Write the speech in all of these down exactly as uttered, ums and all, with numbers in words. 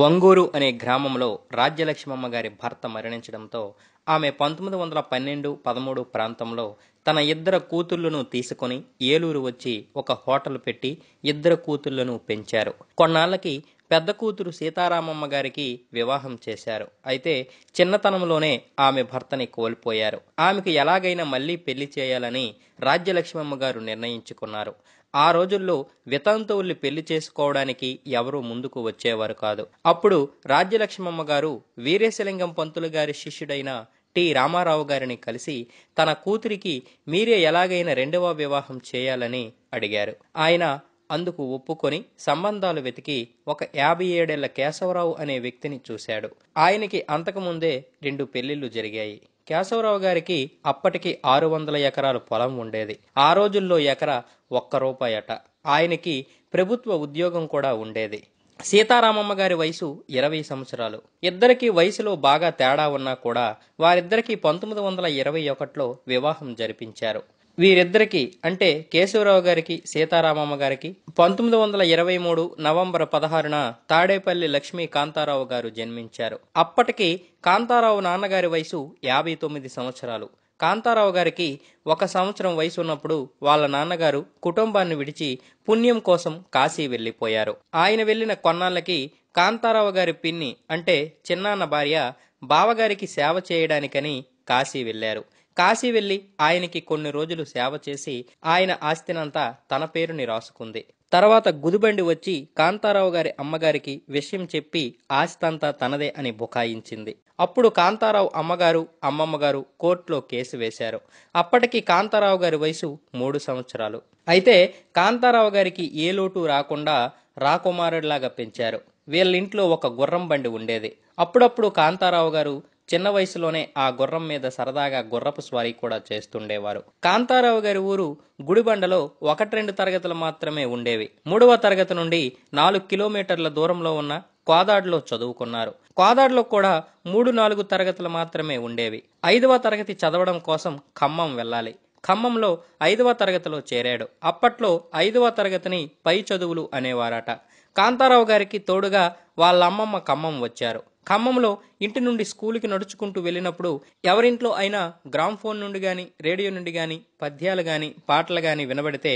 వంగూరు అనే గ్రామంలో రాజ్యలక్ష్మమ్మ గారి భర్త మరణించడంతో ఆమె పంతొమ్మిది వందల పన్నెండు పదమూడు ప్రాంతంలో తన ఇద్దరు కూతుళ్లను తీసుకొని ఏలూరు వచ్చి ఒక హోటల్ పెట్టి ఇద్దరు కూతుళ్లను పెంచారు. కొన్నాళ్ళకి పెద్ద కూతురు సీతారామమ్మ గారికి వివాహం చేశారు. అయితే చిన్నతనంలోనే ఆమె భర్తని కోల్పోయారు. ఆమెకు ఎలాగైనా మళ్లీ పెళ్లి చేయాలని రాజ్యలక్ష్మమ్మ గారు నిర్ణయించుకున్నారు. ఆ రోజుల్లో వితంతువుల్ని పెళ్లి చేసుకోవడానికి ఎవరూ ముందుకు వచ్చేవారు కాదు. అప్పుడు రాజ్యలక్ష్మమ్మ గారు వీరేశలింగం పంతులు గారి శిష్యుడైన టి రామారావు గారిని కలిసి తన కూతురికి మీరే ఎలాగైనా రెండవ వివాహం చేయాలని అడిగారు. ఆయన అందుకు ఒప్పుకొని సంబంధాలు వెతికి ఒక యాభై ఏడేళ్ల కేశవరావు అనే వ్యక్తిని చూశాడు. ఆయనకి అంతకుముందే రెండు పెళ్లిళ్లు జరిగాయి. కేశవరావు గారికి అప్పటికి ఆరు వందల ఎకరాలు పొలం ఉండేది. ఆ రోజుల్లో ఎకరా ఒక్క రూపాయట. ఆయనకి ప్రభుత్వ ఉద్యోగం కూడా ఉండేది. సీతారామమ్మ గారి వయసు ఇరవై సంవత్సరాలు. ఇద్దరికీ వయసులో బాగా తేడా ఉన్నా కూడా వారిద్దరికీ పంతొమ్మిది వందల ఇరవై ఒకటిలో వివాహం జరిపించారు. వీరిద్దరికీ అంటే కేశవరావు గారికి, సీతారామమ్మ గారికి పంతొమ్మిది వందల ఇరవై మూడు నవంబర్ పదహారున తాడేపల్లి లక్ష్మీ కాంతారావు గారు జన్మించారు. అప్పటికి కాంతారావు నాన్నగారి వయసు యాభై తొమ్మిది సంవత్సరాలు. కాంతారావు గారికి ఒక సంవత్సరం వయసు ఉన్నప్పుడు వాళ్ళ నాన్నగారు కుటుంబాన్ని విడిచి పుణ్యం కోసం కాశీ వెళ్లిపోయారు. ఆయన వెళ్లిన కొన్నాళ్ళకి కాంతారావు గారి పిన్ని అంటే చిన్నాన్న భార్య బావగారికి సేవ చేయడానికని కాశీ వెళ్లారు. కాశీ వెళ్లి ఆయనకి కొన్ని రోజులు సేవ చేసి ఆయన ఆస్తినంతా తన పేరుని రాసుకుంది. తర్వాత గుదిబండి వచ్చి కాంతారావు గారి అమ్మగారికి విషయం చెప్పి ఆస్తంతా తనదే అని బుకాయించింది. అప్పుడు కాంతారావు అమ్మగారు, అమ్మమ్మ గారు కోర్టులో కేసు వేశారు. అప్పటికి కాంతారావు గారి వయసు మూడు సంవత్సరాలు. అయితే కాంతారావు గారికి ఏ లోటు రాకుండా రాకుమారుడిలాగా పెంచారు. వీళ్ళింట్లో ఒక గుర్రం బండి ఉండేది. అప్పుడప్పుడు కాంతారావు గారు చిన్న వయసులోనే ఆ గుర్రం మీద సరదాగా గుర్రపు స్వారీ కూడా చేస్తుండేవారు. కాంతారావు గారి ఊరు గుడిబండలో ఒకటి రెండు తరగతులు మాత్రమే ఉండేవి. మూడవ తరగతి నుండి నాలుగు కిలోమీటర్ల దూరంలో ఉన్న కోదాడులో చదువుకున్నారు. కోదాడులో కూడా మూడు నాలుగు తరగతులు మాత్రమే ఉండేవి. ఐదవ తరగతి చదవడం కోసం ఖమ్మం వెళ్ళాలి. ఖమ్మంలో ఐదవ తరగతిలో చేరాడు. అప్పట్లో ఐదవ తరగతిని పై చదువులు అనేవారట. కాంతారావు గారికి తోడుగా వాళ్ళ అమ్మమ్మ ఖమ్మం వచ్చారు. ఖమ్మంలో ఇంటి నుండి స్కూలుకి నడుచుకుంటూ వెళ్ళినప్పుడు ఎవరింట్లో అయినా గ్రామ్ ఫోన్ నుండి కానీ రేడియో నుండి కానీ పద్యాలు కానీ పాటలు కానీ వినబడితే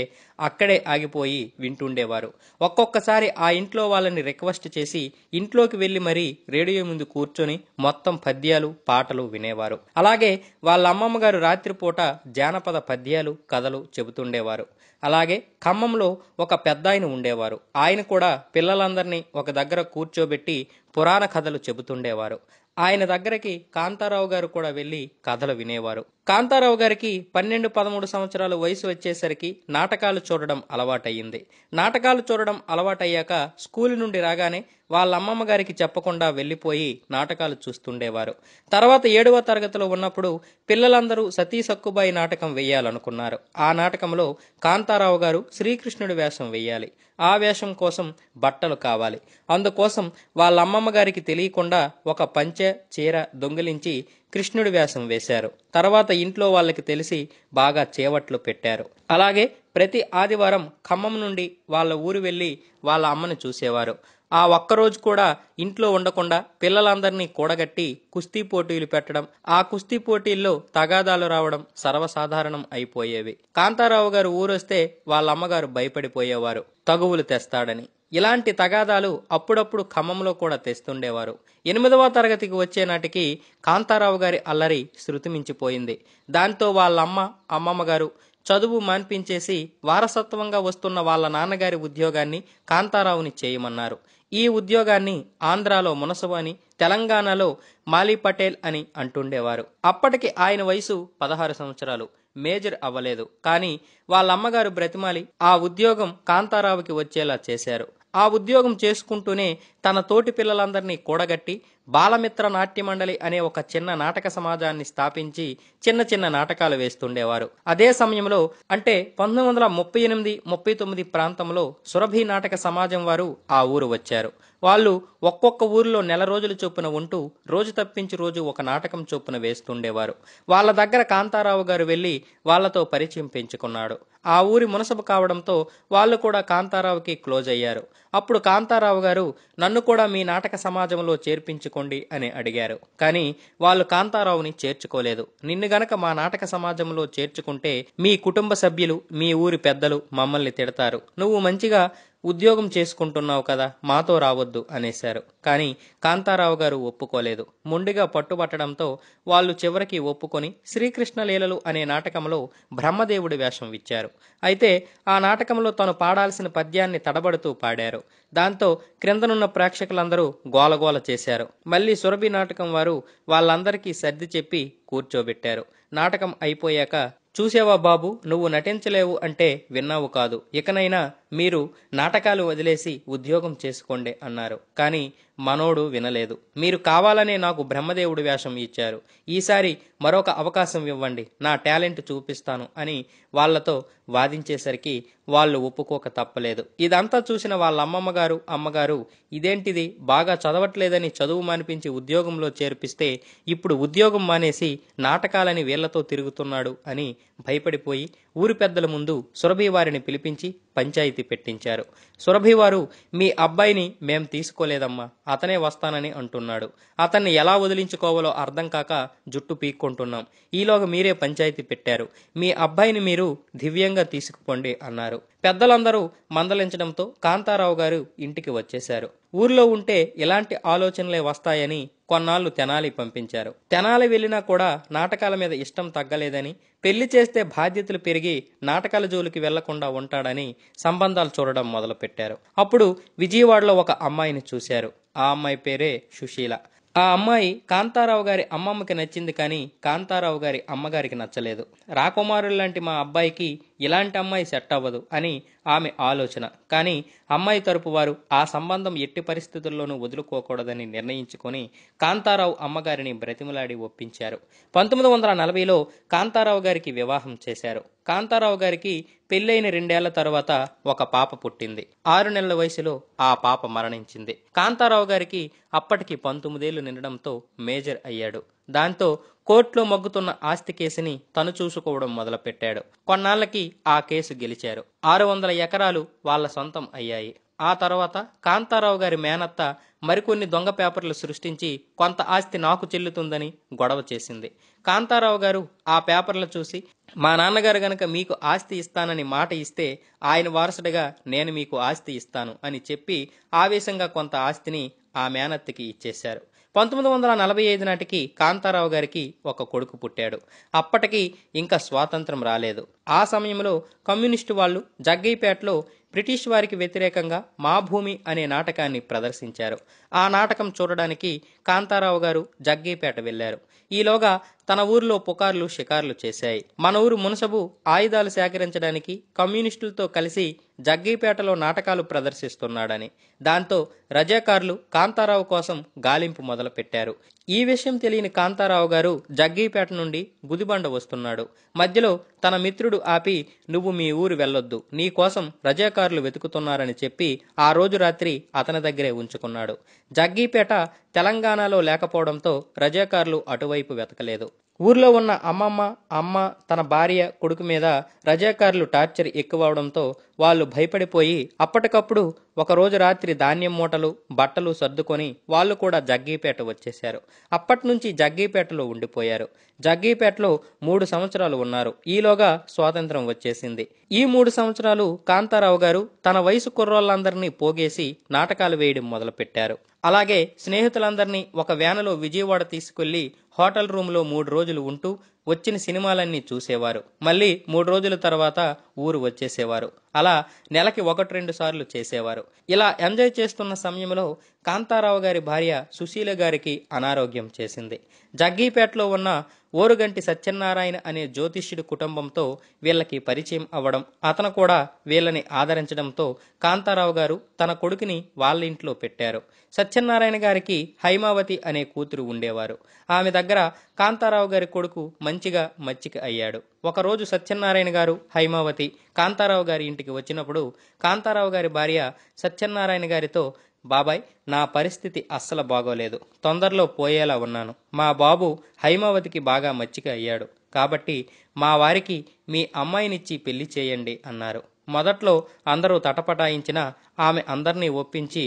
అక్కడే ఆగిపోయి వింటుండేవారు. ఒక్కొక్కసారి ఆ ఇంట్లో వాళ్ళని రిక్వెస్ట్ చేసి ఇంట్లోకి వెళ్ళి మరీ రేడియో ముందు కూర్చొని మొత్తం పద్యాలు పాటలు వినేవారు. అలాగే వాళ్ళ అమ్మమ్మ గారు రాత్రిపూట జానపద పద్యాలు కథలు చెబుతుండేవారు. అలాగే ఖమ్మంలో ఒక పెద్ద ఆయన ఉండేవారు. ఆయన కూడా పిల్లలందరినీ ఒక దగ్గర కూర్చోబెట్టి పురాణ కథలు చెబుతుండేవారు. ఆయన దగ్గరికి కాంతారావు గారు కూడా వెళ్ళి కథలు వినేవారు. కాంతారావు గారికి పన్నెండు పదమూడు సంవత్సరాల వయసు వచ్చేసరికి నాటకాలు చూడడం అలవాటయ్యింది. నాటకాలు చూడడం అలవాటయ్యాక స్కూల్ నుండి రాగానే వాళ్ళ అమ్మమ్మ గారికి చెప్పకుండా వెళ్ళిపోయి నాటకాలు చూస్తుండేవారు. తర్వాత ఏడవ తరగతిలో ఉన్నప్పుడు పిల్లలందరూ సతీ సక్కుబాయి నాటకం వేయాలనుకున్నారు. ఆ నాటకంలో కాంతారావు గారు శ్రీకృష్ణుడి వేషం వేయాలి. ఆ వేషం కోసం బట్టలు కావాలి. అందుకోసం వాళ్ళ అమ్మమ్మ గారికి తెలియకుండా ఒక పంచె చీర దొంగిలించి కృష్ణుడి వేషం వేశారు. తర్వాత ఇంట్లో వాళ్ళకి తెలిసి బాగా చేవట్లు పెట్టారు. అలాగే ప్రతి ఆదివారం ఖమ్మం నుండి వాళ్ళ ఊరు వెళ్ళి వాళ్ళ అమ్మను చూసేవారు. ఆ ఒక్కరోజు కూడా ఇంట్లో ఉండకుండా పిల్లలందరినీ కూడగట్టి కుస్తీ పోటీలు పెట్టడం, ఆ కుస్తీ పోటీల్లో తగాదాలు రావడం సర్వసాధారణం అయిపోయేవి. కాంతారావు గారు ఊరొస్తే వాళ్ళ అమ్మగారు భయపడిపోయేవారు తగువులు తెస్తాడని. ఇలాంటి తగాదాలు అప్పుడప్పుడు ఖమ్మంలో కూడా తెస్తుండేవారు. ఎనిమిదవ తరగతికి వచ్చే నాటికి కాంతారావు గారి అల్లరి శృతిమించిపోయింది. దాంతో వాళ్ళ అమ్మ, అమ్మమ్మ గారు చదువు మాన్పించేసి వారసత్వంగా వస్తున్న వాళ్ళ నాన్నగారి ఉద్యోగాన్ని కాంతారావుని చేయమన్నారు. ఈ ఉద్యోగాన్ని ఆంధ్రాలో మునసబు అని, తెలంగాణలో మాలీ పటేల్ అని అంటుండేవారు. అప్పటికి ఆయన వయసు పదహారు సంవత్సరాలు, మేజర్ అవ్వలేదు. కానీ వాళ్ళ అమ్మగారు బ్రతిమాలి ఆ ఉద్యోగం కాంతారావుకి వచ్చేలా చేశారు. ఆ ఉద్యోగం చేసుకుంటూనే తన తోటి పిల్లలందరినీ కూడగట్టి బాలమిత్ర నాట్య మండలి అనే ఒక చిన్న నాటక సమాజాన్ని స్థాపించి చిన్న చిన్న నాటకాలు వేస్తుండేవారు. అదే సమయంలో అంటే పంతొమ్మిది వందల ముప్పై ఎనిమిది ముప్పై తొమ్మిది ప్రాంతంలో సురభి నాటక సమాజం వారు ఆ ఊరు వచ్చారు. వాళ్ళు ఒక్కొక్క ఊరిలో నెల రోజులు చొప్పున ఉంటూ రోజు తప్పించి రోజు ఒక నాటకం చొప్పున వేస్తుండేవారు. వాళ్ళ దగ్గర కాంతారావు గారు వెళ్ళి వాళ్లతో పరిచయం పెంచుకున్నాడు. ఆ ఊరి మునసబు కావడంతో వాళ్ళు కూడా కాంతారావుకి క్లోజ్ అయ్యారు. అప్పుడు కాంతారావు గారు, నన్ను కూడా మీ నాటక సమాజంలో చేర్పించుకోండి అని అడిగారు. కానీ వాళ్ళు కాంతారావుని చేర్చుకోలేదు. నిన్ను గనక మా నాటక సమాజంలో చేర్చుకుంటే మీ కుటుంబ సభ్యులు, మీ ఊరి పెద్దలు మమ్మల్ని తిడతారు. నువ్వు మంచిగా ఉద్యోగం చేసుకుంటున్నావు కదా, మాతో రావద్దు అనేశారు. కానీ కాంతారావు గారు ఒప్పుకోలేదు. మొండిగా పట్టుబట్టడంతో వాళ్ళు చివరికి ఒప్పుకొని శ్రీకృష్ణలీలలు అనే నాటకంలో బ్రహ్మదేవుడి వేషం ఇచ్చారు. అయితే ఆ నాటకంలో తను పాడాల్సిన పద్యాన్ని తడబడుతూ పాడారు. దాంతో క్రిందనున్న ప్రేక్షకులందరూ గోలగోల చేశారు. మళ్లీ సురభి నాటకం వారు వాళ్ళందరికీ సర్ది చెప్పి కూర్చోబెట్టారు. నాటకం అయిపోయాక, చూసావా బాబు, నువ్వు నటించలేవు అంటే విన్నావు కాదు, ఇకనైనా మీరు నాటకాలు వదిలేసి ఉద్యోగం చేసుకోండి అన్నారు. కానీ మనోడు వినలేదు. మీరు కావాలనే నాకు బ్రహ్మదేవుడి వేషం ఇచ్చారు, ఈసారి మరొక అవకాశం ఇవ్వండి, నా టాలెంట్ చూపిస్తాను అని వాళ్లతో వాదించేసరికి వాళ్ళు ఒప్పుకోక తప్పలేదు. ఇదంతా చూసిన వాళ్ళ అమ్మమ్మ గారు, అమ్మగారు, ఇదేంటిది, బాగా చదవట్లేదని చదువు మానిపించి ఉద్యోగంలో చేర్పిస్తే ఇప్పుడు ఉద్యోగం మానేసి నాటకాలని వీళ్లతో తిరుగుతున్నాడు అని భయపడిపోయి ఊరి పెద్దల ముందు సురభి వారిని పిలిపించి పంచాయతీ పెట్టించారు. సురభి వారు, మీ అబ్బాయిని మేం తీసుకోలేదమ్మా, అతనే వస్తానని అంటున్నాడు. అతన్ని ఎలా వదిలించుకోవాలో అర్థం కాక జుట్టు పీక్కుంటున్నాం. ఈలోగా మీరే పంచాయతీ పెట్టారు. మీ అబ్బాయిని మీరు దివ్యంగా తీసుకుపోండి అన్నారు. పెద్దలందరూ మందలించడంతో కాంతారావు గారు ఇంటికి వచ్చేశారు. ఊర్లో ఉంటే ఇలాంటి ఆలోచనలే వస్తాయని కొన్నాళ్లు తెనాలి పంపించారు. తెనాలి వెళ్ళినా కూడా నాటకాల మీద ఇష్టం తగ్గలేదని, పెళ్లి చేస్తే బాధ్యతలు పెరిగి నాటకాల జోలికి వెళ్లకుండా ఉంటాడని సంబంధాలు చూడడం మొదలుపెట్టారు. అప్పుడు విజయవాడలో ఒక అమ్మాయిని చూశారు. ఆ అమ్మాయి పేరే సుశీల. ఆ అమ్మాయి కాంతారావు గారి అమ్మమ్మకి నచ్చింది, కానీ కాంతారావు గారి అమ్మగారికి నచ్చలేదు. రాకుమారులు లాంటి మా అబ్బాయికి ఇలాంటి అమ్మాయి సెట్ అవ్వదు అని ఆమె ఆలోచన. కానీ అమ్మాయి తరపు వారు ఆ సంబంధం ఎట్టి పరిస్థితుల్లోనూ వదులుకోకూడదని నిర్ణయించుకొని కాంతారావు అమ్మగారిని బ్రతిమలాడి ఒప్పించారు. పంతొమ్మిది వందల నలభైలో కాంతారావు గారికి వివాహం చేశారు. కాంతారావు గారికి పెళ్లైన రెండేళ్ల తర్వాత ఒక పాప పుట్టింది. ఆరు నెలల వయసులో ఆ పాప మరణించింది. కాంతారావు గారికి అప్పటికి పంతొమ్మిదేళ్లు నిండడంతో మేజర్ అయ్యాడు. దాంతో కోర్టులో మగ్గుతున్న ఆస్తి కేసుని తను చూసుకోవడం మొదలుపెట్టాడు. కొన్నాళ్లకి ఆ కేసు గెలిచారు. ఆరు వందల ఎకరాలు వాళ్ల సొంతం అయ్యాయి. ఆ తర్వాత కాంతారావు గారి మేనత్త మరికొన్ని దొంగ పేపర్లు సృష్టించి కొంత ఆస్తి నాకు చెల్లుతుందని గొడవ చేసింది. కాంతారావు గారు ఆ పేపర్లు చూసి, మా నాన్నగారు గనక మీకు ఆస్తి ఇస్తానని మాట ఇస్తే ఆయన వారసుడిగా నేను మీకు ఆస్తి ఇస్తాను అని చెప్పి ఆవేశంగా కొంత ఆస్తిని ఆ మేనత్తకి ఇచ్చేశారు. పంతొమ్మిది వందల నలభై ఐదు నాటికి కాంతారావు గారికి ఒక కొడుకు పుట్టాడు. అప్పటికి ఇంకా స్వాతంత్రం రాలేదు. ఆ సమయంలో కమ్యూనిస్టు వాళ్ళు జగ్గైపేటలో బ్రిటిష్ వారికి వ్యతిరేకంగా మా భూమి అనే నాటకాన్ని ప్రదర్శించారు. ఆ నాటకం చూడడానికి కాంతారావు గారు జగ్గైపేట వెళ్లారు. ఈలోగా తన ఊర్లో పుకార్లు షికార్లు చేశాయి. మన ఊరు మునసబు ఆయుధాలు సేకరించడానికి కమ్యూనిస్టులతో కలిసి జగ్గైపేటలో నాటకాలు ప్రదర్శిస్తున్నాడని. దాంతో రజాకారులు కాంతారావు కోసం గాలింపు మొదలుపెట్టారు. ఈ విషయం తెలియని కాంతారావు గారు జగ్గైపేట నుండి గుదిబండ వస్తున్నాడు. మధ్యలో తన మిత్రుడు ఆపి, నువ్వు మీ ఊరు వెళ్ళొద్దు, నీ కోసం రజాకారులు వెతుకుతున్నారని చెప్పి ఆ రోజు రాత్రి అతని దగ్గరే ఉంచుకున్నాడు. జగ్గైపేట తెలంగాణలో లేకపోవడంతో రజాకారులు అటువైపు వెతకలేదు. ఊర్లో ఉన్న అమ్మమ్మ, అమ్మ, తన భార్య, కొడుకు మీద రజాకారులు టార్చర్ ఎక్కువ అవడంతో వాళ్ళు భయపడిపోయి అప్పటికప్పుడు ఒకరోజు రాత్రి ధాన్యం మూటలు, బట్టలు సర్దుకొని వాళ్ళు కూడా జగ్గైపేట వచ్చేశారు. అప్పటినుంచి జగ్గైపేటలో ఉండిపోయారు. జగ్గైపేటలో మూడు సంవత్సరాలు ఉన్నారు. ఈలోగా స్వాతంత్రం వచ్చేసింది. ఈ మూడు సంవత్సరాలు కాంతారావు గారు తన వయసు కుర్రోళ్ళందరినీ పోగేసి నాటకాలు వేయడం మొదలుపెట్టారు. అలాగే స్నేహితులందరినీ ఒక వ్యానులో విజయవాడ తీసుకెళ్లి హోటల్ రూమ్లో మూడు రోజులు ఉంటూ వచ్చిన సినిమాలన్నీ చూసేవారు. మళ్ళీ మూడు రోజుల తర్వాత ఊరు వచ్చేసేవారు. అలా నెలకి ఒకటి రెండు సార్లు చేసేవారు. ఇలా ఎంజాయ్ చేస్తున్న సమయంలో కాంతారావు గారి భార్య సుశీల గారికి అనారోగ్యం చేసింది. జగ్గీపేటలో ఉన్న ఓరుగంటి సత్యనారాయణ అనే జ్యోతిష్యుడి కుటుంబంతో వీళ్ళకి పరిచయం అవ్వడం, అతను కూడా వీళ్ళని ఆదరించడంతో కాంతారావు గారు తన కొడుకుని వాళ్ళ ఇంట్లో పెట్టారు. సత్యనారాయణ గారికి హైమావతి అనే కూతురు ఉండేవారు. ఆమె దగ్గర కాంతారావు గారి కొడుకు మంచిగా మచ్చిక అయ్యాడు. ఒకరోజు సత్యనారాయణ గారు, హైమావతి కాంతారావు గారి ఇంటికి వచ్చినప్పుడు కాంతారావు గారి భార్య సత్యనారాయణ గారితో, బాబాయ్, నా పరిస్థితి అస్సలు బాగోలేదు, తొందరలో పోయేలా ఉన్నాను. మా బాబు హైమావతికి బాగా మచ్చిక అయ్యాడు కాబట్టి మా వారికి మీ అమ్మాయినిచ్చి పెళ్లి చేయండి అన్నారు. మొదట్లో అందరూ తటపటాయించినా ఆమె అందరినీ ఒప్పించి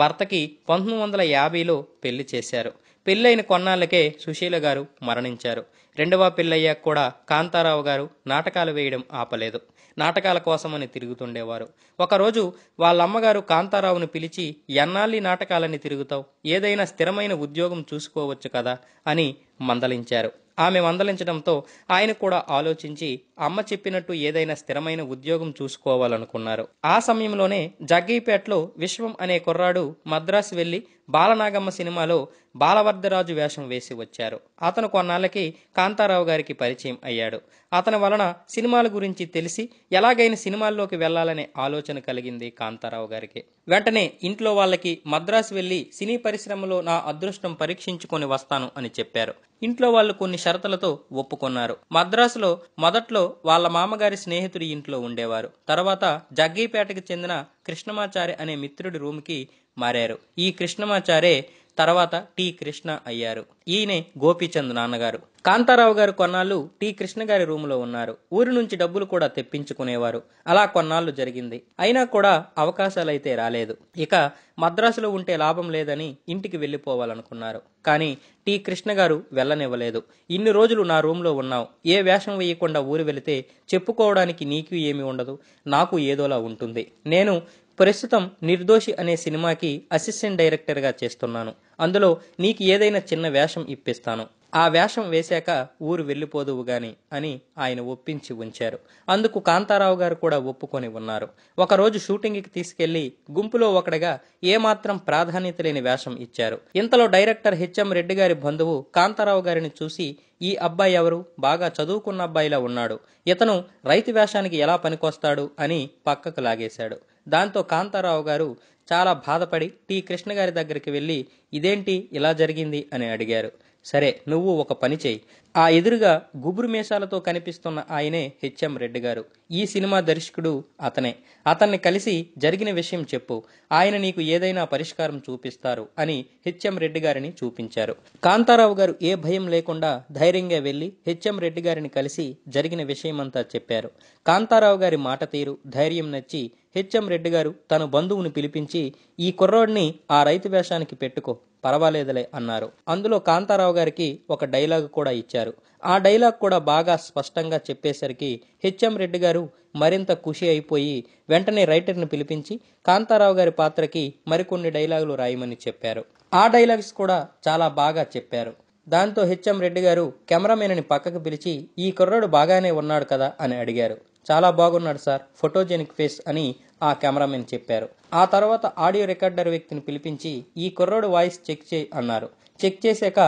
భర్తకి పంతొమ్మిది వందల యాభైలో పెళ్లి చేశారు. పెళ్ళైన కొన్నాళ్ళకే సుశీల గారు మరణించారు. రెండవ పెళ్ళయ్యాక కూడా కాంతారావు గారు నాటకాలు వేయడం ఆపలేదు. నాటకాల కోసమని తిరుగుతుండేవారు. ఒకరోజు వాళ్ళమ్మగారు కాంతారావును పిలిచి, ఎన్నాళ్ళీ నాటకాలని తిరుగుతావు, ఏదైనా స్థిరమైన ఉద్యోగం చూసుకోవచ్చు కదా అని మందలించారు. ఆమె మందలించడంతో ఆయన కూడా ఆలోచించి అమ్మ చెప్పినట్టు ఏదైనా స్థిరమైన ఉద్యోగం చూసుకోవాలనుకున్నారు. ఆ సమయంలోనే జగ్గీపేటలో విశ్వం అనే కుర్రాడు మద్రాసు వెళ్లి బాలనాగమ్మ సినిమాలో బాలవర్ధరాజు వేషం వేసి వచ్చారు. అతను కొన్నాళ్ళకి కాంతారావు గారికి పరిచయం అయ్యాడు. అతని వలన సినిమాల గురించి తెలిసి ఎలాగైనా సినిమాల్లోకి వెళ్లాలనే ఆలోచన కలిగింది కాంతారావు గారికి. వెంటనే ఇంట్లో వాళ్ళకి మద్రాసు వెళ్లి సినీ పరిశ్రమలో నా అదృష్టం పరీక్షించుకొని వస్తాను అని చెప్పారు. ఇంట్లో వాళ్ళు కొన్ని షరతులతో ఒప్పుకున్నారు. మద్రాసులో మొదట్లో వాళ్ళ మామగారి స్నేహితుడి ఇంట్లో ఉండేవారు. తర్వాత జగ్గీపేటకి చెందిన కృష్ణమాచారి అనే మిత్రుడి రూమ్కి మారారు. ఈ కృష్ణమాచారే తర్వాత టి. కృష్ణ అయ్యారు. ఈయనే గోపీచంద్ నాన్నగారు. కాంతారావు గారు కొన్నాళ్ళు టి. కృష్ణ గారి రూములో ఉన్నారు. ఊరి నుంచి డబ్బులు కూడా తెప్పించుకునేవారు. అలా కొన్నాళ్ళు జరిగింది. అయినా కూడా అవకాశాలైతే రాలేదు. ఇక మద్రాసులో ఉంటే లాభం లేదని ఇంటికి వెళ్ళిపోవాలనుకున్నారు. కానీ టి. కృష్ణ గారు వెళ్ళనివ్వలేదు. ఇన్ని రోజులు నా రూమ్లో ఉన్నావు, ఏ వేషం వేయకుండా ఊరు వెళితే చెప్పుకోవడానికి నీకు ఏమీ ఉండదు, నాకు ఏదోలా ఉంటుంది. నేను ప్రస్తుతం నిర్దోషి అనే సినిమాకి అసిస్టెంట్ డైరెక్టర్గా చేస్తున్నాను. అందులో నీకు ఏదైనా చిన్న వేషం ఇప్పిస్తాను. ఆ వేషం వేశాక ఊరు వెళ్ళిపోదువు గాని అని ఆయన ఒప్పించి ఉంచారు. అందుకు కాంతారావు గారు కూడా ఒప్పుకొని ఉన్నారు. ఒకరోజు షూటింగ్కి తీసుకెళ్లి గుంపులో ఒకడగా ఏమాత్రం ప్రాధాన్యత లేని వేషం ఇచ్చారు. ఇంతలో డైరెక్టర్ హెచ్ ఎం రెడ్డి గారి బంధువు కాంతారావు గారిని చూసి, ఈ అబ్బాయి ఎవరు, బాగా చదువుకున్న అబ్బాయిలా ఉన్నాడు, ఇతను రైతు వేషానికి ఎలా పనికొస్తాడు అని పక్కకు లాగేశాడు. దాంతో కాంతారావు గారు చాలా బాధపడి టి. కృష్ణ గారి దగ్గరికి వెళ్ళి, ఇదేంటి ఇలా జరిగింది అని అడిగారు. సరే, నువ్వు ఒక పని చేయి, ఆ ఎదురుగా గుబురు మేషాలతో కనిపిస్తున్న ఆయనే హెచ్ ఎం రెడ్డి గారు, ఈ సినిమా దర్శకుడు అతనే, అతన్ని కలిసి జరిగిన విషయం చెప్పు, ఆయన నీకు ఏదైనా పరిష్కారం చూపిస్తారు అని హెచ్ ఎం రెడ్డి గారిని చూపించారు. కాంతారావు గారు ఏ భయం లేకుండా ధైర్యంగా వెళ్లి హెచ్ ఎం రెడ్డి గారిని కలిసి జరిగిన విషయమంతా చెప్పారు. కాంతారావు గారి మాట తీరు, ధైర్యం నచ్చి హెచ్ ఎం రెడ్డి గారు తన బంధువుని పిలిపించి, ఈ కుర్రోడిని ఆ రైతు వేషానికి పెట్టుకో, పర్వాలేదులే అన్నారు. అందులో కాంతారావు గారికి ఒక డైలాగ్ కూడా ఇచ్చారు. ఆ డైలాగ్ కూడా బాగా స్పష్టంగా చెప్పేసరికి హెచ్ ఎం రెడ్డి గారు మరింత ఖుషి అయిపోయి వెంటనే రైటర్ని పిలిపించి కాంతారావు గారి పాత్రకి మరికొన్ని డైలాగులు రాయమని చెప్పారు. ఆ డైలాగ్స్ కూడా చాలా బాగా చెప్పారు. దాంతో హెచ్ ఎం రెడ్డి గారు కెమెరామెన్ని పక్కకు పిలిచి, ఈ కుర్రాడు బాగానే ఉన్నాడు కదా అని అడిగారు. చాలా బాగున్నాడు సార్, ఫోటోజెనిక్ ఫేస్ అని ఆ కెమెరామెన్ చెప్పారు. ఆ తర్వాత ఆడియో రికార్డర్ వ్యక్తిని పిలిపించి, ఈ కుర్రాడు వాయిస్ చెక్ చేయి అన్నారు. చెక్ చేశాక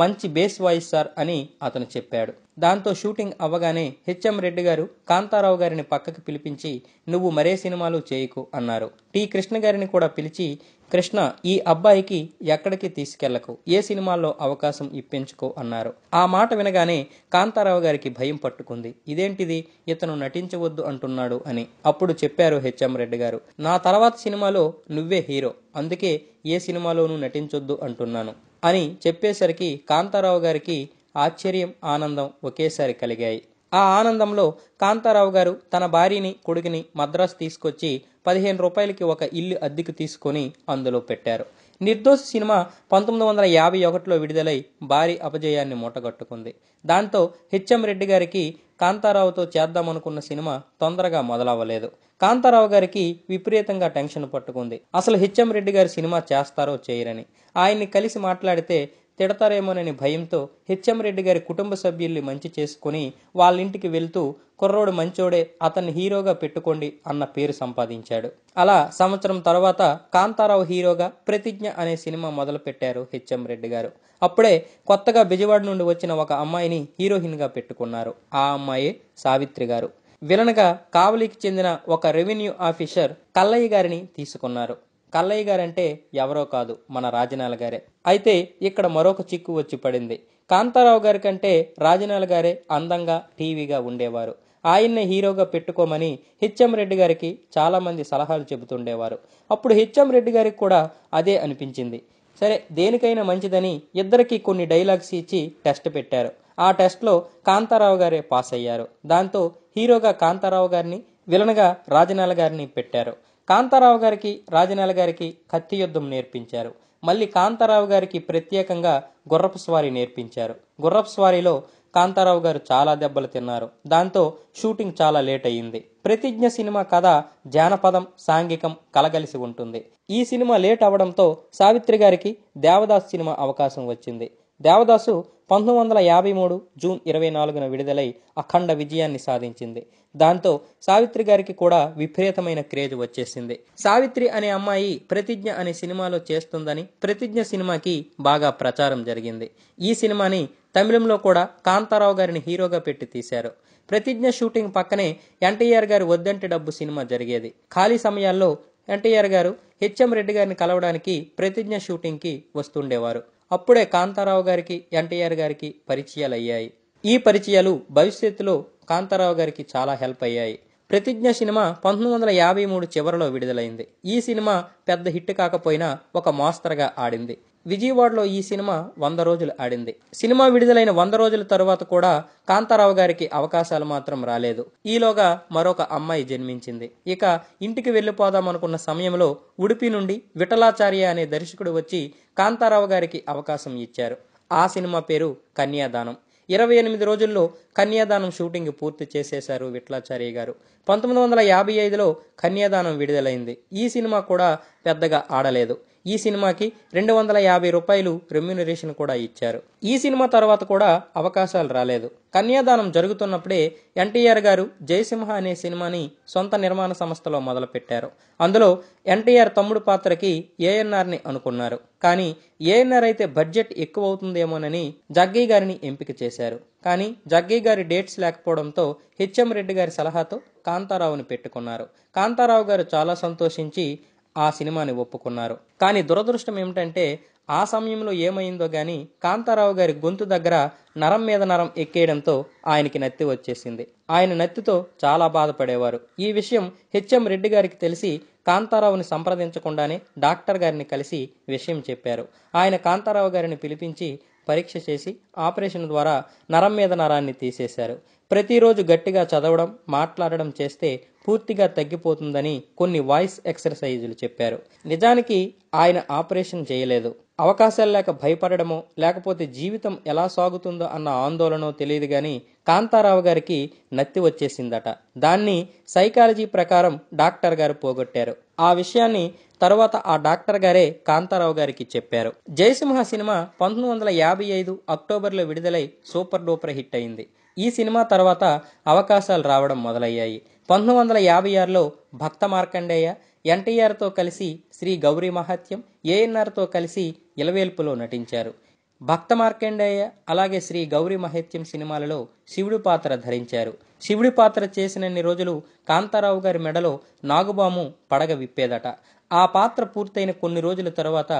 మంచి బేస్ వాయిస్ సార్ అని అతను చెప్పాడు. దాంతో షూటింగ్ అవ్వగానే హెచ్ ఎం రెడ్డి గారు కాంతారావు గారిని పక్కకి పిలిపించి, నువ్వు మరే సినిమాలు చేయకు అన్నారు. టి. కృష్ణ గారిని కూడా పిలిచి, కృష్ణ, ఈ అబ్బాయికి ఎక్కడికి తీసుకెళ్లకు, ఏ సినిమాల్లో అవకాశం ఇప్పించుకో అన్నారు. ఆ మాట వినగానే కాంతారావు గారికి భయం పట్టుకుంది. ఇదేంటిది, ఇతను నటించవద్దు అంటున్నాడు అని. అప్పుడు చెప్పారు హెచ్ ఎం రెడ్డి గారు, నా తర్వాత సినిమాలో నువ్వే హీరో, అందుకే ఏ సినిమాలోనూ నటించొద్దు అంటున్నాను అని చెప్పేసరికి కాంతారావు గారికి ఆశ్చర్యం, ఆనందం ఒకేసారి కలిగాయి. ఆ ఆనందంలో కాంతారావు గారు తన భార్యని, కొడుకుని మద్రాసు తీసుకొచ్చి పదిహేను రూపాయలకి ఒక ఇల్లు అద్దెకు తీసుకొని అందులో పెట్టారు. నిర్దోష్ సినిమా పంతొమ్మిది వందల యాభై ఒకటిలో విడుదలై భారీ అపజయాన్ని మూటగట్టుకుంది. దాంతో హెచ్ ఎం రెడ్డి గారికి కాంతారావుతో చేద్దామనుకున్న సినిమా తొందరగా మొదలవ్వలేదు. కాంతారావు గారికి విపరీతంగా టెన్షన్ పట్టుకుంది, అసలు హెచ్ ఎం రెడ్డి గారు సినిమా చేస్తారో చేయరని. ఆయన్ని కలిసి మాట్లాడితే తిడతారేమోనని భయంతో హెచ్ ఎం రెడ్డి గారి కుటుంబ సభ్యుల్ని మంచి చేసుకుని వాళ్ళ ఇంటికి వెళ్తూ, కుర్రోడు మంచోడే, అతన్ని హీరోగా పెట్టుకోండి అన్న పేరు సంపాదించాడు. అలా సంవత్సరం తర్వాత కాంతారావు హీరోగా ప్రతిజ్ఞ అనే సినిమా మొదలుపెట్టారు హెచ్ ఎం రెడ్డి గారు. అప్పుడే కొత్తగా విజయవాడ నుండి వచ్చిన ఒక అమ్మాయిని హీరోయిన్గా పెట్టుకున్నారు. ఆ అమ్మాయే సావిత్రి గారు. విలన్గా కావలికి చెందిన ఒక రెవెన్యూ ఆఫీసర్ కల్లయ్య గారిని తీసుకున్నారు. కల్లయ్య గారంటే ఎవరో కాదు, మన రాజనాల గారే. అయితే ఇక్కడ మరొక చిక్కు వచ్చి పడింది. కాంతారావు గారి కంటే రాజనాల గారే అందంగా, టీవీగా ఉండేవారు. ఆయన్నే హీరోగా పెట్టుకోమని హెచ్ ఎం రెడ్డి గారికి చాలామంది సలహాలు చెబుతుండేవారు. అప్పుడు హెచ్ ఎం రెడ్డి గారికి కూడా అదే అనిపించింది. సరే, దేనికైనా మంచిదని ఇద్దరికి కొన్ని డైలాగ్స్ ఇచ్చి టెస్ట్ పెట్టారు. ఆ టెస్ట్లో కాంతారావు గారే పాస్ అయ్యారు. దాంతో హీరోగా కాంతారావు గారిని, విలనగా రాజనాల గారిని పెట్టారు. కాంతారావు గారికి రాజనాల గారికి కత్తి యుద్ధం నేర్పించారు. మళ్ళీ కాంతారావు గారికి ప్రత్యేకంగా గుర్రపు స్వారీ నేర్పించారు. గుర్రపు స్వారీలో కాంతారావు గారు చాలా దెబ్బలు తిన్నారు. దాంతో షూటింగ్ చాలా లేట్ అయ్యింది. ప్రతిజ్ఞ సినిమా కథ జానపదం సాంఘికం కలగలిసి ఉంటుంది. ఈ సినిమా లేట్ అవ్వడంతో సావిత్రి గారికి దేవదాసు సినిమా అవకాశం వచ్చింది. దేవదాసు పంతొమ్మిది వందల యాభై మూడు జూన్ ఇరవై నాలుగున విడుదలై అఖండ విజయాన్ని సాధించింది. దాంతో సావిత్రి గారికి కూడా విపరీతమైన క్రేజ్ వచ్చేసింది. సావిత్రి అనే అమ్మాయి ప్రతిజ్ఞ అనే సినిమాలో చేస్తుందని ప్రతిజ్ఞ సినిమాకి బాగా ప్రచారం జరిగింది. ఈ సినిమాని తమిళంలో కూడా కాంతారావు గారిని హీరోగా పెట్టి తీశారు. ప్రతిజ్ఞ షూటింగ్ పక్కనే ఎన్ టీ ఆర్ గారి వద్దంటే డబ్బు సినిమా జరిగేది. ఖాళీ సమయాల్లో ఎన్ టీ ఆర్ గారు హెచ్ ఎం రెడ్డి గారిని కలవడానికి ప్రతిజ్ఞ షూటింగ్కి వస్తుండేవారు. అప్పుడే కాంతారావు గారికి ఎన్ టీ ఆర్ గారికి పరిచయాలు అయ్యాయి. ఈ పరిచయాలు భవిష్యత్తులో కాంతారావు గారికి చాలా హెల్ప్ అయ్యాయి. ప్రతిజ్ఞ సినిమా పంతొమ్మిది వందల యాభై మూడు చివరిలో విడుదలైంది. ఈ సినిమా పెద్ద హిట్ కాకపోయినా ఒక మాస్తర్గా ఆడింది. విజయవాడలో ఈ సినిమా వంద రోజులు ఆడింది. సినిమా విడుదలైన వంద రోజుల తరువాత కూడా కాంతారావు గారికి అవకాశాలు మాత్రం రాలేదు. ఈలోగా మరొక అమ్మాయి జన్మించింది. ఇక ఇంటికి వెళ్ళిపోదామనుకున్న సమయంలో ఉడిపి నుండి విఠలాచార్య అనే దర్శకుడు వచ్చి కాంతారావు గారికి అవకాశం ఇచ్చారు. ఆ సినిమా పేరు కన్యాదానం. ఇరవై ఎనిమిది రోజుల్లో కన్యాదానం షూటింగ్ పూర్తి చేసేశారు విఠలాచార్య గారు. పంతొమ్మిది వందల యాభై ఐదులో కన్యాదానం విడుదలైంది. ఈ సినిమా కూడా పెద్దగా ఆడలేదు. ఈ సినిమాకి రెండు వందల యాభై రూపాయలు రెమ్యూనరేషన్ కూడా ఇచ్చారు. ఈ సినిమా తర్వాత కూడా అవకాశాలు రాలేదు. కన్యాదానం జరుగుతున్నప్పుడే ఎన్ టీ ఆర్ గారు జయసింహ అనే సినిమాని సొంత నిర్మాణ సంస్థలో మొదలుపెట్టారు. అందులో ఎన్ టీ ఆర్ తమ్ముడు పాత్రకి ఏ ఎన్ ఆర్ని అనుకున్నారు. కానీ ఏ ఎన్ ఆర్ అయితే బడ్జెట్ ఎక్కువ అవుతుందేమోనని జగ్గయ్య గారిని ఎంపిక చేశారు. కానీ జగ్గయ్య గారి డేట్స్ లేకపోవడంతో హెచ్ ఎం రెడ్డి గారి సలహాతో కాంతారావుని పెట్టుకున్నారు. కాంతారావు గారు చాలా సంతోషించి ఆ సినిమాని ఒప్పుకున్నారు. కానీ దురదృష్టం ఏమిటంటే ఆ సమయంలో ఏమైందో కానీ కాంతారావు గారి గొంతు దగ్గర నరం మీద నరం ఎక్కేయడంతో ఆయనకి నత్తి వచ్చేసింది. ఆయన నత్తితో చాలా బాధపడేవారు. ఈ విషయం హెచ్ ఎం రెడ్డి గారికి తెలిసి కాంతారావుని సంప్రదించకుండానే డాక్టర్ గారిని కలిసి విషయం చెప్పారు. ఆయన కాంతారావు గారిని పిలిపించి పరీక్ష చేసి ఆపరేషన్ ద్వారా నరం మీద నరాన్ని తీసేశారు. ప్రతిరోజు గట్టిగా చదవడం మాట్లాడడం చేస్తే పూర్తిగా తగ్గిపోతుందని కొన్ని వాయిస్ ఎక్సర్సైజులు చెప్పారు. నిజానికి ఆయన ఆపరేషన్ చేయలేదు. అవకాశాలు లేక భయపడడమో లేకపోతే జీవితం ఎలా సాగుతుందో అన్న ఆందోళనో తెలియదు కానీ కాంతారావు గారికి నత్తి వచ్చేసిందట. దాన్ని సైకాలజీ ప్రకారం డాక్టర్ గారు పోగొట్టారు. ఆ విషయాన్ని తర్వాత ఆ డాక్టర్ గారే కాంతారావు గారికి చెప్పారు. జయసింహ సినిమా పంతొమ్మిది వందల యాభై ఐదు అక్టోబర్లో విడుదలై సూపర్ డూపర్ హిట్ అయింది. ఈ సినిమా తర్వాత అవకాశాలు రావడం మొదలయ్యాయి. పంతొమ్మిది వందల యాభై ఆరులో భక్త మార్కండేయ, ఎన్ టీ ఆర్తో కలిసి శ్రీ గౌరీ మహాత్యం, ఏ ఎన్ ఆర్తో కలిసి ఇలవేల్పులో నటించారు. భక్త మార్కండేయ అలాగే శ్రీ గౌరీ మహాత్యం సినిమాలలో శివుడి పాత్ర ధరించారు. శివుడి పాత్ర చేసినన్ని రోజులు కాంతారావు గారి మెడలో నాగుబాము పడగ విప్పేదట. ఆ పాత్ర పూర్తయిన కొన్ని రోజుల తర్వాత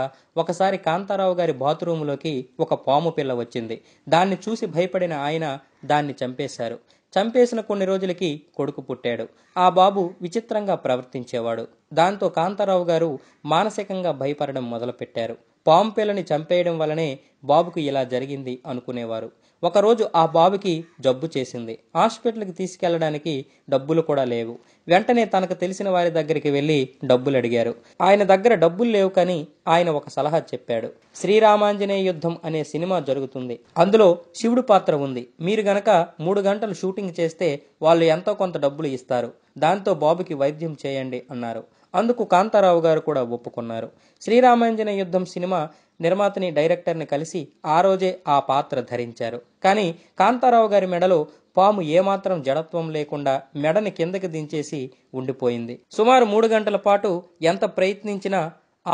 ఒకసారి కాంతారావు గారి బాత్రూంలోకి ఒక పాము పిల్ల వచ్చింది. దాన్ని చూసి భయపడిన ఆయన దాన్ని చంపేశారు. చంపేసిన కొన్ని రోజులకి కొడుకు పుట్టాడు. ఆ బాబు విచిత్రంగా ప్రవర్తించేవాడు. దాంతో కాంతారావు గారు మానసికంగా భయపడడం మొదలుపెట్టారు. పాము పిల్లని చంపేయడం వలనే బాబుకు ఇలా జరిగింది అనుకునేవారు. ఒకరోజు ఆ బాబుకి జబ్బు చేసింది. హాస్పిటల్కి తీసుకెళ్లడానికి డబ్బులు కూడా లేవు. వెంటనే తనకు తెలిసిన వారి దగ్గరికి వెళ్ళి డబ్బులు అడిగారు. ఆయన దగ్గర డబ్బులు లేవు కానీ ఆయన ఒక సలహా చెప్పాడు. శ్రీరామాంజనేయ యుద్ధం అనే సినిమా జరుగుతుంది. అందులో శివుడు పాత్ర ఉంది. మీరు గనక మూడు గంటలు షూటింగ్ చేస్తే వాళ్ళు ఎంతో కొంత డబ్బులు ఇస్తారు. దాంతో బాబుకి వైద్యం చేయండి అన్నారు. అందుకు కాంతారావు గారు కూడా ఒప్పుకున్నారు. శ్రీరామాంజనేయ యుద్ధం సినిమా నిర్మాతని డైరెక్టర్ని కలిసి ఆ రోజే ఆ పాత్ర ధరించారు. కానీ కాంతారావు గారి మెడలో పాము ఏమాత్రం జడత్వం లేకుండా మెడని కిందకి దించేసి ఉండిపోయింది. సుమారు మూడు గంటల పాటు ఎంత ప్రయత్నించినా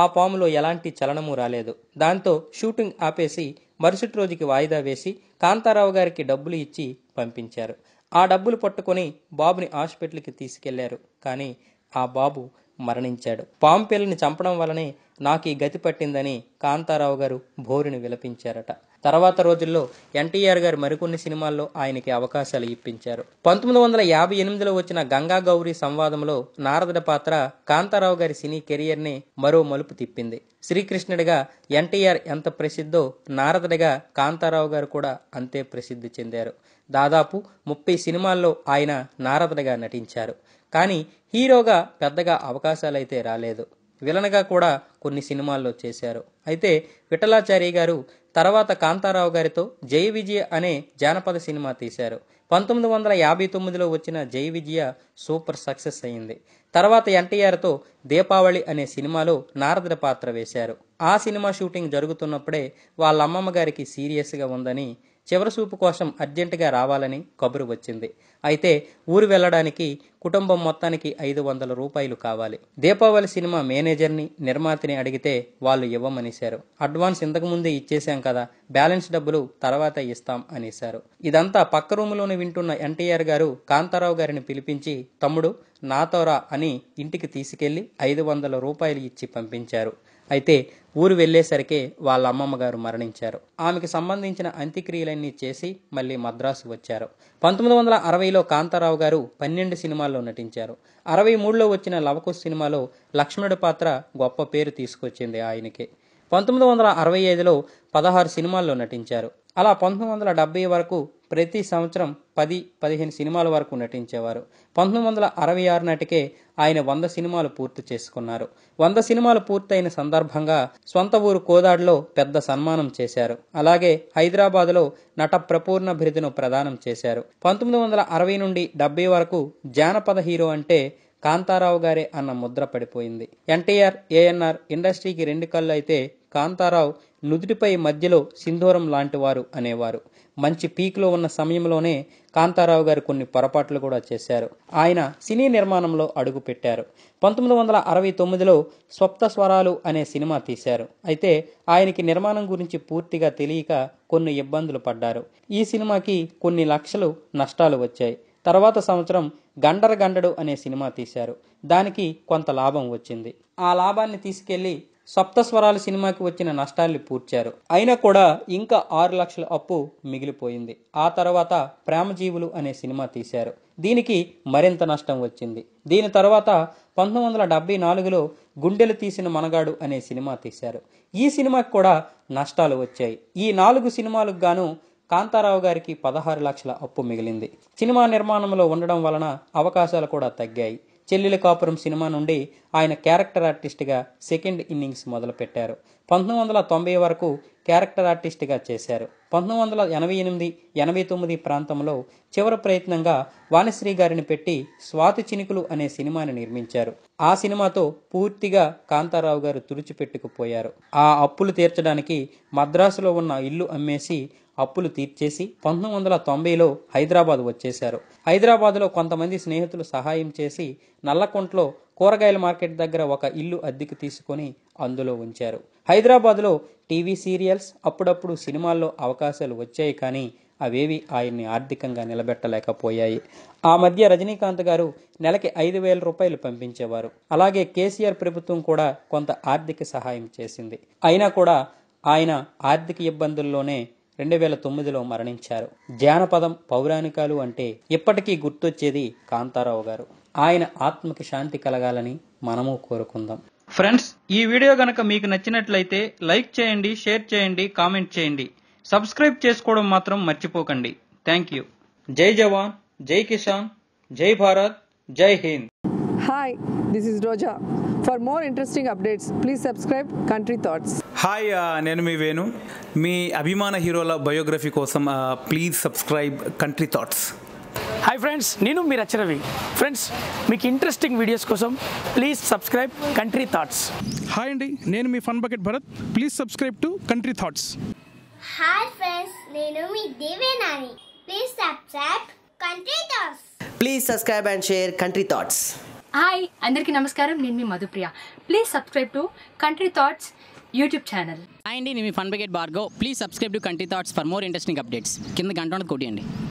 ఆ పాములో ఎలాంటి చలనము రాలేదు. దాంతో షూటింగ్ ఆపేసి మరుసటి రోజుకి వాయిదా వేసి కాంతారావు గారికి డబ్బులు ఇచ్చి పంపించారు. ఆ డబ్బులు పట్టుకొని బాబుని హాస్పిటల్కి తీసుకెళ్లారు. కానీ ఆ బాబు మరణించాడు. పాము పిల్లని చంపడం వలనే నాకు ఈ గతి పట్టిందని కాంతారావు గారు భోరుని విలపించారట. తర్వాత రోజుల్లో ఎన్ టీ ఆర్ గారు మరికొన్ని సినిమాల్లో ఆయనకి అవకాశాలు ఇప్పించారు. పంతొమ్మిది వందల యాభై ఎనిమిదిలో వచ్చిన గంగా గౌరీ సంవాదంలో నారదుడి పాత్ర కాంతారావు గారి సినీ కెరియర్ని మరో మలుపు తిప్పింది. శ్రీకృష్ణుడిగా ఎన్ టీ ఆర్ ఎంత ప్రసిద్ధో నారదుడిగా కాంతారావు గారు కూడా అంతే ప్రసిద్ధి చెందారు. దాదాపు ముప్పై సినిమాల్లో ఆయన నారదుడిగా నటించారు. కానీ హీరోగా పెద్దగా అవకాశాలైతే రాలేదు. విలనగా కూడా కొన్ని సినిమాల్లో చేశారు. అయితే విఠలాచారి గారు తర్వాత కాంతారావు గారితో జై విజయ అనే జానపద సినిమా తీశారు. పంతొమ్మిది వందల యాభై తొమ్మిదిలో వచ్చిన జై విజయ సూపర్ సక్సెస్ అయింది. తర్వాత ఎన్టీఆర్తో దీపావళి అనే సినిమాలో నారదుల పాత్ర వేశారు. ఆ సినిమా షూటింగ్ జరుగుతున్నప్పుడే వాళ్ళ అమ్మమ్మ గారికి సీరియస్గా ఉందని, చివరి చూపు కోసం అర్జెంటుగా రావాలని కబురు వచ్చింది. అయితే ఊరు వెళ్ళడానికి కుటుంబం మొత్తానికి ఐదు వందల రూపాయలు కావాలి. దీపావళి సినిమా మేనేజర్ని, నిర్మాతని అడిగితే వాళ్ళు ఇవ్వమనేశారు. అడ్వాన్స్ ఇంతకుముందే ఇచ్చేశాం కదా, బ్యాలెన్స్ డబ్బులు తర్వాత ఇస్తాం అనేశారు. ఇదంతా పక్క రూములోనే వింటున్న ఎన్టీఆర్ గారు కాంతారావు గారిని పిలిపించి, తమ్ముడు నాతోరా అని ఇంటికి తీసుకెళ్లి ఐదు వందల రూపాయలు ఇచ్చి పంపించారు. అయితే ఊరు వెళ్లేసరికి వాళ్ళ అమ్మమ్మ గారు మరణించారు. ఆమెకు సంబంధించిన అంత్యక్రియలన్నీ చేసి మళ్ళీ మద్రాసు వచ్చారు. పంతొమ్మిది వందల అరవైలో కాంతారావు గారు పన్నెండు సినిమాల్లో నటించారు. అరవై మూడులో వచ్చిన లవకుశ సినిమాలో లక్ష్మణుడి పాత్ర గొప్ప పేరు తీసుకొచ్చింది ఆయనకి. పంతొమ్మిది వందల అరవై ఐదులో పదహారు సినిమాల్లో నటించారు. అలా పంతొమ్మిది వందల డెబ్బై వరకు ప్రతి సంవత్సరం పది పదిహేను సినిమాల వరకు నటించేవారు. పంతొమ్మిది వందల అరవై ఆరు నాటికే ఆయన వంద సినిమాలు పూర్తి చేసుకున్నారు. వంద సినిమాలు పూర్తయిన సందర్భంగా స్వంత ఊరు కోదాడులో పెద్ద సన్మానం చేశారు. అలాగే హైదరాబాద్లో నట ప్రపూర్ణ బిరుదును ప్రదానం చేశారు. పంతొమ్మిది వందల అరవై నుండి డెబ్బై వరకు జానపద హీరో అంటే కాంతారావు గారే అన్న ముద్ర పడిపోయింది. ఎన్టీఆర్, ఏఎన్ఆర్ ఇండస్ట్రీకి రెండు కళ్ళు అయితే కాంతారావు నుదుటిపై మధ్యలో సింధూరం లాంటి వారు అనేవారు. మంచి పీక్లో ఉన్న సమయంలోనే కాంతారావు గారు కొన్ని పొరపాట్లు కూడా చేశారు. ఆయన సినీ నిర్మాణంలో అడుగు పెట్టారు. పంతొమ్మిది వందల అరవై తొమ్మిదిలో స్వప్త స్వరాలు అనే సినిమా తీశారు. అయితే ఆయనకి నిర్మాణం గురించి పూర్తిగా తెలియక కొన్ని ఇబ్బందులు పడ్డారు. ఈ సినిమాకి కొన్ని లక్షలు నష్టాలు వచ్చాయి. తర్వాత సంవత్సరం గండర గండడు అనే సినిమా తీశారు. దానికి కొంత లాభం వచ్చింది. ఆ లాభాన్ని తీసుకెళ్లి సప్త స్వరాల సినిమాకి వచ్చిన నష్టాల్ని పూడ్చారు. అయినా కూడా ఇంకా ఆరు లక్షల అప్పు మిగిలిపోయింది. ఆ తర్వాత ప్రేమజీవులు అనే సినిమా తీశారు. దీనికి మరింత నష్టం వచ్చింది. దీని తర్వాత పంతొమ్మిది వందల డెబ్బై నాలుగులో గుండెలు తీసిన మనగాడు అనే సినిమా తీశారు. ఈ సినిమాకి కూడా నష్టాలు వచ్చాయి. ఈ నాలుగు సినిమాలకు గాను కాంతారావు గారికి పదహారు లక్షల అప్పు మిగిలింది. సినిమా నిర్మాణంలో ఉండడం వలన అవకాశాలు కూడా తగ్గాయి. చెల్లెల కాపురం సినిమా నుండి ఆయన క్యారెక్టర్ ఆర్టిస్ట్గా సెకండ్ ఇన్నింగ్స్ మొదలుపెట్టారు. పంతొమ్మిది వందల తొంభై వరకు క్యారెక్టర్ ఆర్టిస్ట్గా చేశారు. పంతొమ్మిది వందల ఎనభై ఎనిమిది ఎనభై తొమ్మిది ప్రాంతంలో చివరి ప్రయత్నంగా వాణిశ్రీ గారిని పెట్టి స్వాతిచినుకులు అనే సినిమాని నిర్మించారు. ఆ సినిమాతో పూర్తిగా కాంతారావు గారు తుడిచిపెట్టుకుపోయారు. ఆ అప్పులు తీర్చడానికి మద్రాసులో ఉన్న ఇల్లు అమ్మేసి అప్పులు తీర్చేసి పంతొమ్మిది వందల తొంభైలో హైదరాబాద్ వచ్చేశారు. హైదరాబాద్లో కొంతమంది స్నేహితులు సహాయం చేసి నల్లకొంట్లో కూరగాయల మార్కెట్ దగ్గర ఒక ఇల్లు అద్దెకు తీసుకొని అందులో ఉంచారు. హైదరాబాద్లో టీవీ సీరియల్స్, అప్పుడప్పుడు సినిమాల్లో అవకాశాలు వచ్చాయి. కానీ అవేవి ఆయన్ని ఆర్థికంగా నిలబెట్టలేకపోయాయి. ఆ మధ్య రజనీకాంత్ గారు నెలకి ఐదు వేల రూపాయలు పంపించేవారు. అలాగే కేసీఆర్ ప్రభుత్వం కూడా కొంత ఆర్థిక సహాయం చేసింది. అయినా కూడా ఆయన ఆర్థిక ఇబ్బందుల్లోనే రెండు వేల తొమ్మిదిలో మరణించారు. జానపదం, పౌరాణికాలు అంటే ఇప్పటికీ గుర్తొచ్చేది కాంతారావు గారు. ఆయన ఆత్మకి శాంతి కలగాలని మనము కోరుకుందాం. ఫ్రెండ్స్, ఈ వీడియో గనక మీకు నచ్చినట్లయితే లైక్ చేయండి, షేర్ చేయండి, కామెంట్ చేయండి. సబ్స్క్రైబ్ చేసుకోవడం మాత్రం మర్చిపోకండి. Thank you. జై జవాన్, జై కిసాన్, జై భారత్, జై Hind. Hi, this is Roja. For more interesting updates please subscribe Country Thoughts. Hi, నేను మీ వేణు. మీ అభిమాన హీరోల బయోగ్రఫీ కోసం please subscribe Country Thoughts. Hi friends, నేను మీ రచనవి. ఫ్రెండ్స్, మీకు ఇంట్రెస్టింగ్ వీడియోస్ కోసం please subscribe Country Thoughts. Hi అండి, నేను మీ fun bucket Bharath. Please subscribe to Country Thoughts. Hi friends, నేను మీ దేవేనాని. Please subscribe Country Thoughts. Please subscribe and share Country Thoughts. Hi అందరికీ నమస్కారం, నేను మీ Madhupriya. Please subscribe to Country Thoughts YouTube channel. Hi అండి, నేను మీ fun bucket Bhargav. Please subscribe to Country Thoughts for more interesting updates. కింద గంట కొట్టియండి.